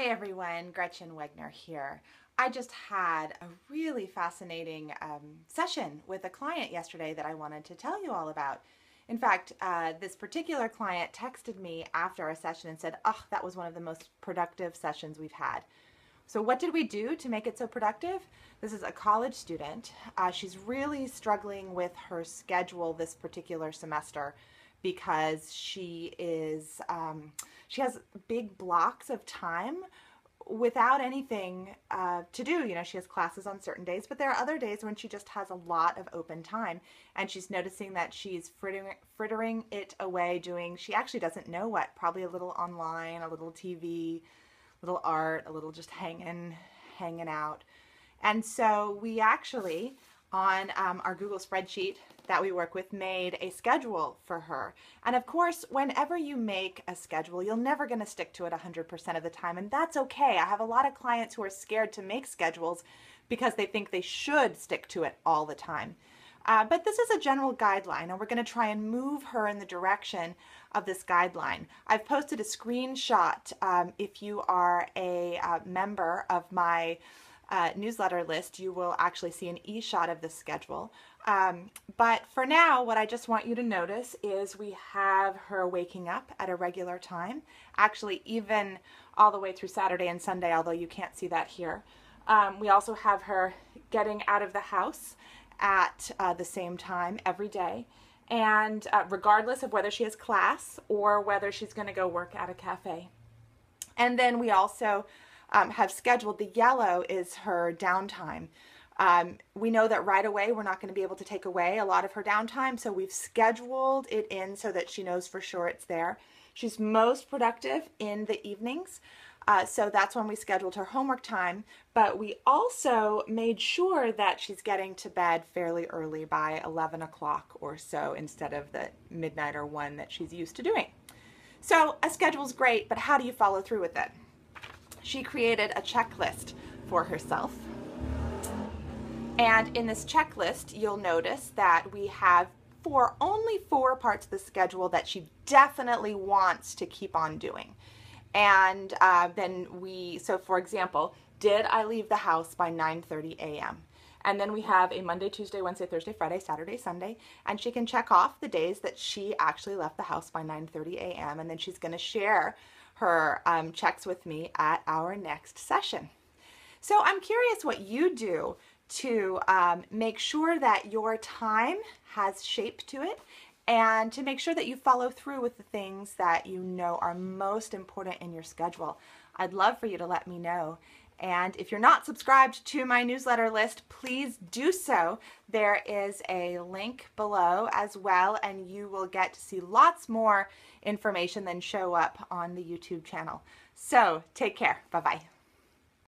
Hey everyone, Gretchen Wegner here. I just had a really fascinating session with a client yesterday that I wanted to tell you all about. In fact, this particular client texted me after our session and said, oh, that was one of the most productive sessions we've had. So what did we do to make it so productive? This is a college student. She's really struggling with her schedule this particular semester because she has big blocks of time without anything to do. You know, she has classes on certain days, but there are other days when she just has a lot of open time, and she's noticing that she's frittering it away doing, she actually doesn't know what, probably a little online, a little TV, a little art, a little just hanging out. And so we actually, on our Google spreadsheet that we work with, made a schedule for her. And of course, whenever you make a schedule, you're never going to stick to it 100% of the time, and that's okay. I have a lot of clients who are scared to make schedules because they think they should stick to it all the time. But this is a general guideline, and we're going to try and move her in the direction of this guideline. I've posted a screenshot if you are a member of my newsletter list, you will actually see an e-shot of the schedule. But for now, what I just want you to notice is we have her waking up at a regular time, actually even all the way through Saturday and Sunday, although you can't see that here. We also have her getting out of the house at the same time every day, and regardless of whether she has class or whether she's going to go work at a cafe. And then we also have scheduled, the yellow is her downtime. We know that right away we're not going to be able to take away a lot of her downtime, so we've scheduled it in so that she knows for sure it's there. She's most productive in the evenings, so that's when we scheduled her homework time, but we also made sure that she's getting to bed fairly early by 11 o'clock or so instead of the midnight or 1 that she's used to doing. So a schedule's great, but how do you follow through with it? She created a checklist for herself, and in this checklist you'll notice that we have only four parts of the schedule that she definitely wants to keep on doing. And so for example, did I leave the house by 9:30 a.m. And then we have a Monday, Tuesday, Wednesday, Thursday, Friday, Saturday, Sunday, and she can check off the days that she actually left the house by 9:30 a.m. and then she's going to share her checks with me at our next session. So I'm curious what you do to make sure that your time has shape to it and to make sure that you follow through with the things that you know are most important in your schedule. I'd love for you to let me know. And if you're not subscribed to my newsletter list, please do so. There is a link below as well, and you will get to see lots more information than show up on the YouTube channel. So take care. Bye-bye.